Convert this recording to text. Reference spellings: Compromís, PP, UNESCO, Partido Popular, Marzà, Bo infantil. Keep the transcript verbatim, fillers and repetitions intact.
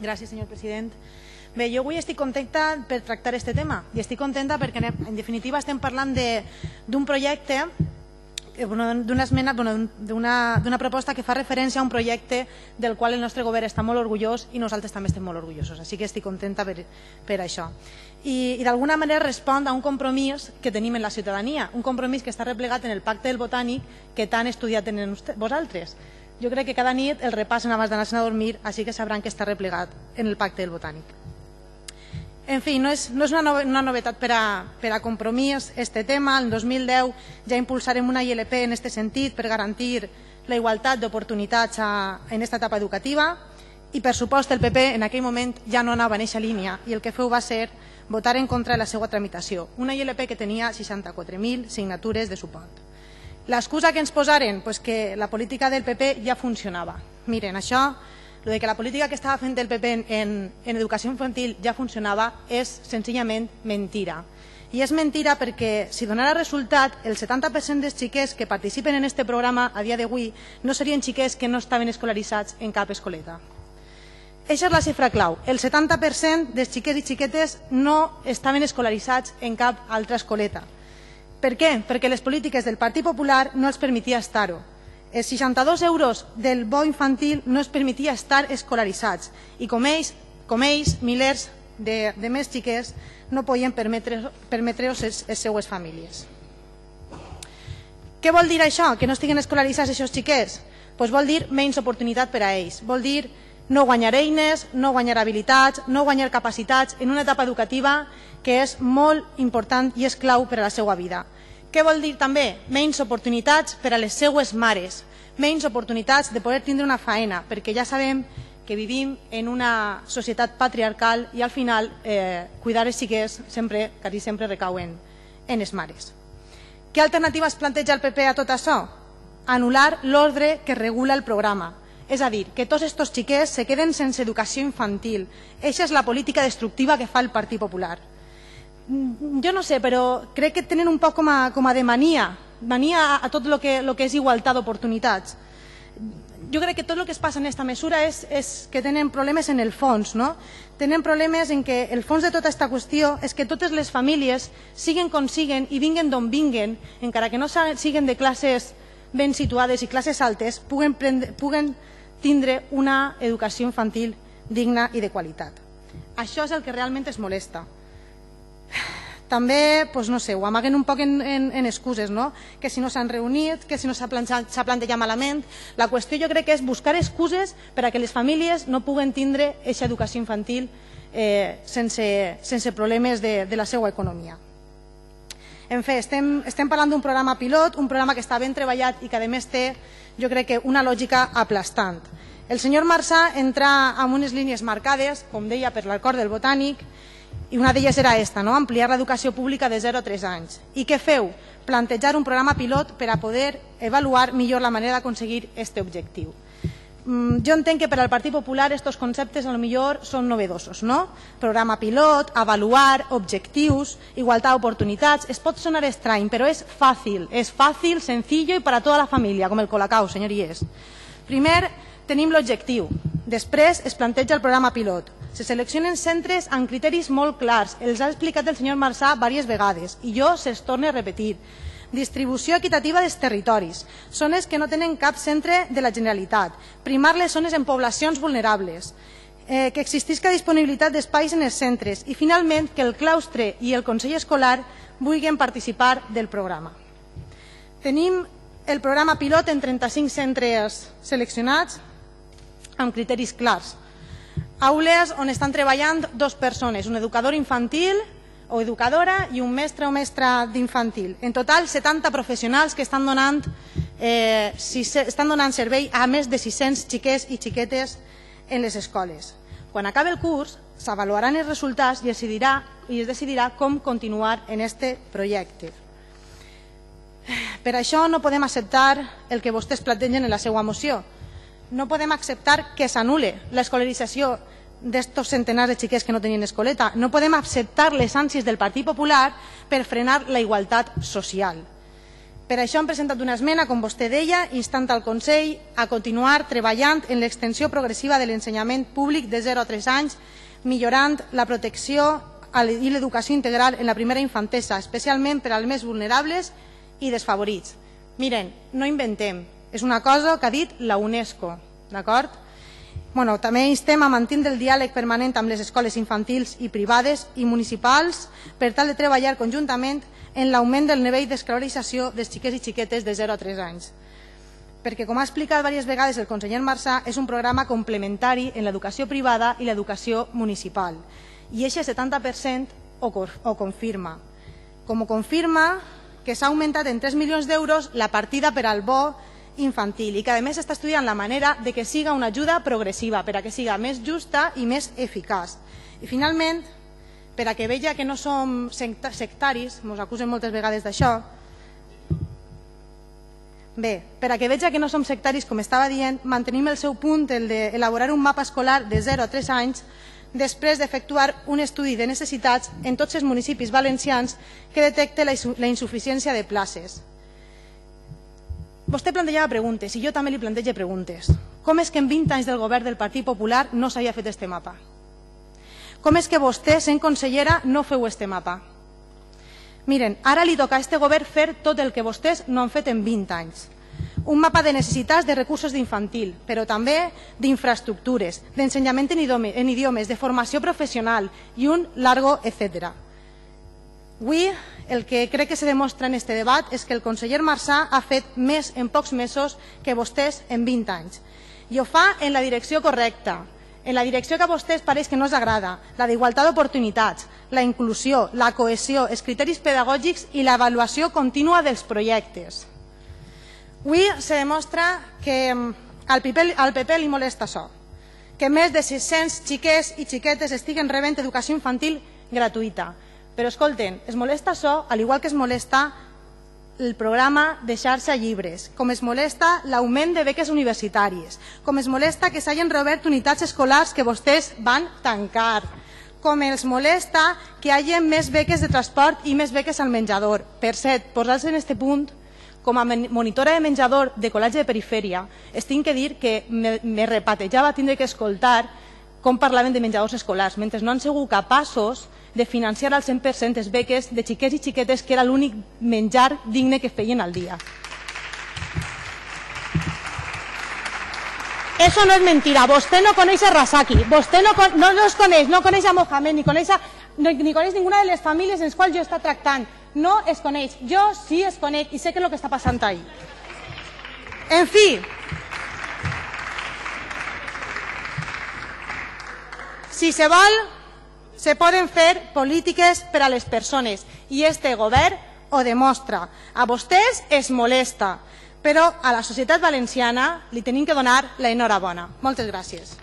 Gràcies, senyor president. Bé, jo avui estic contenta per tractar aquest tema i estic contenta perquè en definitiva estem parlant d'un projecte, d'una esmena, d'una proposta que fa referència a un projecte del qual el nostre govern està molt orgullós i nosaltres també estem molt orgullosos, així que estic contenta per això. I d'alguna manera respon a un compromís que tenim en la ciutadania, un compromís que està replegat en el Pacte del Botànic que tant estudiat tenen vosaltres. Jo crec que cada nit el repassen abans d'anar-se'n a dormir, així que sabran que està replegat en el Pacte del Botànic. En fi, no és una novetat per a Compromís este tema. El dos mil deu ja impulsarem una I L P en aquest sentit per garantir la igualtat d'oportunitats en aquesta etapa educativa i, per supost, el P P en aquell moment ja no anava en aquesta línia i el que feu va ser votar en contra de la seva tramitació, una I L P que tenia seixanta-quatre mil signatures de suport. L'excusa que ens posaren és que la política del P P ja funcionava. Miren, això, que la política que estava fent el P P en educació infantil ja funcionava, és senzillament mentira. I és mentira perquè, si donara resultat, el setanta per cent dels xiquets que participen en aquest programa a dia d'avui no serien xiquets que no estaven escolaritzats en cap escoleta. Això és la xifra clau. El setanta per cent dels xiquets i xiquetes no estaven escolaritzats en cap altra escoleta. Per què? Perquè les polítiques del Partit Popular no els permetia estar-ho. Els seixanta-dos euros del bo infantil no els permetia estar escolaritzats i, com ells, milers de més xiquets no podien permetre-ho les seues famílies. Què vol dir això, que no estiguin escolaritzats aquests xiquets? Doncs vol dir menys oportunitat per a ells. Vol dir no guanyar eines, no guanyar habilitats, no guanyar capacitats en una etapa educativa que és molt important i és clau per a la seva vida. Què vol dir també? Menys oportunitats per a les seues mares, menys oportunitats de poder tindre una faena, perquè ja sabem que vivim en una societat patriarcal i al final cuidar els xiquets quasi sempre recau en les mares. Què alternatives planteja el P P a tot això? Anul·lar l'ordre que regula el programa. És a dir, que tots aquests xiquets se queden sense educació infantil. Eixa és la política destructiva que fa el Partit Popular. Jo no sé, però crec que tenen un poc com a de mania, mania a tot el que és igualtat d'oportunitats. Jo crec que tot el que es passa en aquesta mesura és que tenen problemes en el fons, no? Tenen problemes en què el fons de tota aquesta qüestió és que totes les famílies siguen com siguen i vinguen d'on vinguen, encara que no siguen de classes ben situades i classes altes, puguen tindre una educació infantil digna i de qualitat. Això és el que realment es molesta. També, doncs no sé, ho amaguen un poc en excuses, no? Que si no s'han reunit, que si no s'ha plantejat malament. La qüestió jo crec que és buscar excuses per a que les famílies no puguen tindre aquesta educació infantil sense problemes de la seva economia. En fi, estem parlant d'un programa pilot, un programa que està ben treballat i que a més té, jo crec que, una lògica aplastant. El senyor Marzà entra amb unes línies marcades, com deia, per l'Acord del Botànic, i una d'elles era aquesta, ampliar l'educació pública de zero a tres anys. I què feu? Plantejar un programa pilot per a poder avaluar millor la manera d'aconseguir aquest objectiu. Jo entenc que per al Partit Popular aquests conceptes potser són novedosos, no? Programa pilot, avaluar, objectius, igualtat d'oportunitats... Es pot sonar estrany, però és fàcil, és fàcil, sencillo i per a tota la família, com el colacau, senyories. Primer, tenim l'objectiu. Després es planteja el programa pilot. Se seleccionen centres amb criteris molt clars. Els ha explicat el senyor Marzà diverses vegades i jo se'ls torno a repetir. Distribució equitativa dels territoris, zones que no tenen cap centre de la Generalitat, primar les zones en poblacions vulnerables, que existisca disponibilitat d'espais en els centres i, finalment, que el claustre i el Consell Escolar vulguin participar del programa. Tenim el programa pilot en trenta-cinc centres seleccionats amb criteris clars. Aules on estan treballant dues persones, un educador infantil o educadora i un mestre o mestra d'infantil. En total, setanta professionals que estan donant servei a més de sis-cents xiquets i xiquetes en les escoles. Quan acabi el curs, s'avaluaran els resultats i es decidirà com continuar en aquest projecte. Per això no podem acceptar el que vostès plantegen en la seva moció. No podem acceptar que s'anul·le l'escolarització d'estos centenars de xiquets que no tenien escoleta. No podem acceptar les ànsies del Partit Popular per frenar la igualtat social. Per això hem presentat una esmena, com vostè deia, instant al Consell a continuar treballant en l'extensió progressiva de l'ensenyament públic de zero a tres anys, millorant la protecció i l'educació integral en la primera infantesa, especialment per als més vulnerables i desfavorits. Miren, no inventem, és una cosa que ha dit la UNESCO, d'acord? Bueno, també instem a mantenir el diàleg permanent amb les escoles infantils i privades i municipals per tal de treballar conjuntament en l'augment del nivell d'escolarització dels xiquets i xiquetes de zero a tres anys. Perquè, com ha explicat diverses vegades el conseller Marzà, és un programa complementari en l'educació privada i l'educació municipal. I aquest setanta per cent ho confirma. Com ho confirma que s'ha augmentat en tres milions d'euros la partida per al bo infantil i que, a més, s'està estudiant la manera de que siga una ajuda progressiva per a que siga més justa i més eficaç. I, finalment, per a que veja que no som sectaris, ens acusen moltes vegades d'això, bé, per a que veja que no som sectaris, com estava dient, mantenim el seu punt, el d'elaborar un mapa escolar de zero a tres anys, després d'efectuar un estudi de necessitats en tots els municipis valencians que detecte la insuficiència de places. Vostè plantejava preguntes, i jo també li plantejo preguntes. Com és que en vint anys del govern del Partit Popular no s'havia fet aquest mapa? Com és que vostè, sent consellera, no feu este mapa? Miren, ara li toca a este govern fer tot el que vostès no han fet en vint anys. Un mapa de necessitats de recursos d'infantil, però també d'infraestructures, d'ensenyament en idiomes, de formació professional i un largo, etcètera. Avui, el que crec que se demostra en este debat és que el conseller Marzà ha fet més en pocs mesos que vostès en vint anys. I ho fa en la direcció correcta, en la direcció que a vostès pareix que no us agrada, la d'igualtat d'oportunitats, la inclusió, la cohesió, els criteris pedagògics i l'avaluació contínua dels projectes. Avui se demostra que al P P li molesta això, que més de sis-cents xiquets i xiquetes estiguen rebent educació infantil gratuïta. Però escolten, es molesta això, al igual que es molesta el programa de xarxa llibres, com es molesta l'augment de beques universitàries, com es molesta que s'hagin reobert unitats escolars que vostès van tancar, com els molesta que hi hagi més beques de transport i més beques al menjador. Per cert, posar-se en aquest punt, com a monitora de menjador de col·legi de perifèria, es tinc que dir que me repatejava tindre que escoltar com parlaven de menjadors escolars, mentre no han sigut capaços de financiar al cent per cent les beques de xiquets i xiquetes, que era l'únic menjar digne que feien al dia. Eso no es mentira. Vostè no coneix a Rasaki, vostè no els coneix, no coneix a Mohamed, ni coneix ninguna de les famílies en les quals jo està tractant. No es coneix. Jo sí es conec i sé què és el que està passant ahí. En fi, si se vol, se poden fer polítiques per a les persones i este govern ho demostra. A vostès es molesta, però a la societat valenciana li tenim que donar l'enhorabona. Moltes gràcies.